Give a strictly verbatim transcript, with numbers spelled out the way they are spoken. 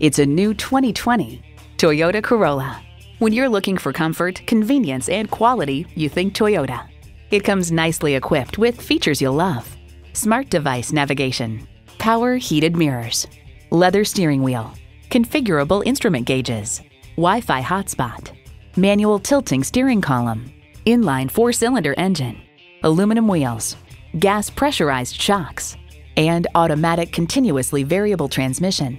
It's a new twenty twenty Toyota Corolla. When you're looking for comfort, convenience, and quality, you think Toyota. It comes nicely equipped with features you'll love: smart device navigation, power heated mirrors, leather steering wheel, configurable instrument gauges, Wi-Fi hotspot, manual tilting steering column, inline four-cylinder engine, aluminum wheels, gas pressurized shocks, and automatic continuously variable transmission.